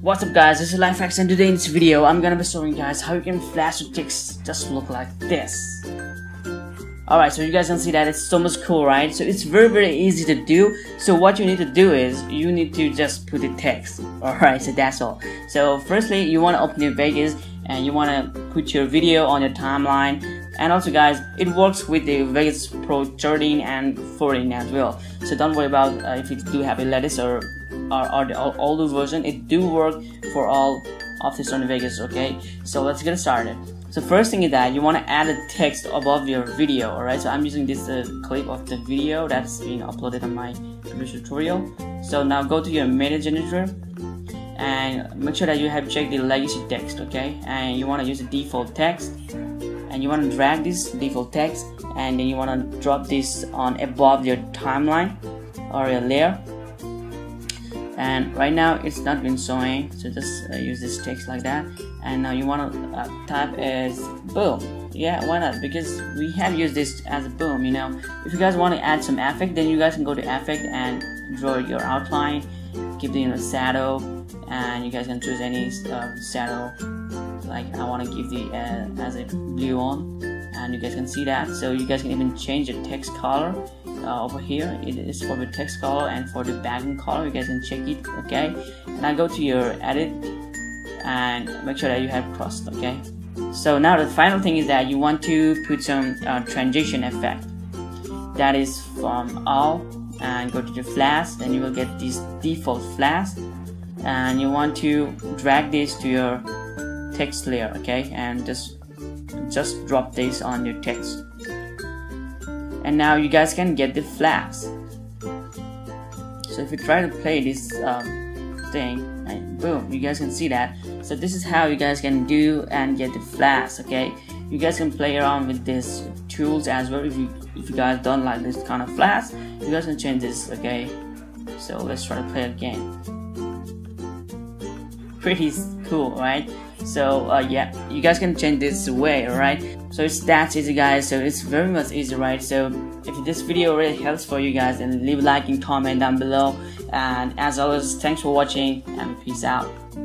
What's up guys, this is LifeHax and today in this video I'm gonna be showing you guys how you can flash your text just look like this. Alright, so you guys can see that it's so much cool, right? So it's very easy to do. So what you need to do is you need to just put the text. Alright, so that's all. So firstly, you wanna open your Vegas and you wanna put your video on your timeline. And also guys, it works with the Vegas Pro 13 and 14 as well. So don't worry about if you do have a latest or the older version, it do work for all of the Sony Vegas, okay? So let's get started. So first thing is that you want to add a text above your video, alright? So I'm using this clip of the video that's being uploaded on my previous tutorial. So now go to your media generator and make sure that you have checked the legacy text, okay? And you want to use the default text and you want to drag this default text and then you want to drop this on above your timeline or your layer. And right now it's not been showing, so just use this text like that. And now you want to type as boom. Yeah, why not? Because we have used this as a boom, you know. If you guys want to add some effect, then you guys can go to effect and draw your outline, keep the shadow, and you guys can choose any shadow. Like I want to give the as a blue on, and you guys can see that. So you guys can even change the text color. Over here it is for the text color, and for the background color you guys can check it, okay? And I go to your edit and make sure that you have crossed, okay? So now the final thing is that you want to put some transition effect that is from all, and go to the flash, then you will get this default flash, and you want to drag this to your text layer, okay? And just drop this on your text. And now you guys can get the flash. So if you try to play this thing, and boom, you guys can see that. So this is how you guys can do and get the flash, okay? You guys can play around with these tools as well. If you guys don't like this kind of flash, you guys can change this, okay? So let's try to play again. Pretty cool, right? So yeah, you guys can change this way, alright? So it's that easy guys, so it's very much easy, right? So if this video really helps for you guys, then leave a like and comment down below, and as always, thanks for watching and peace out.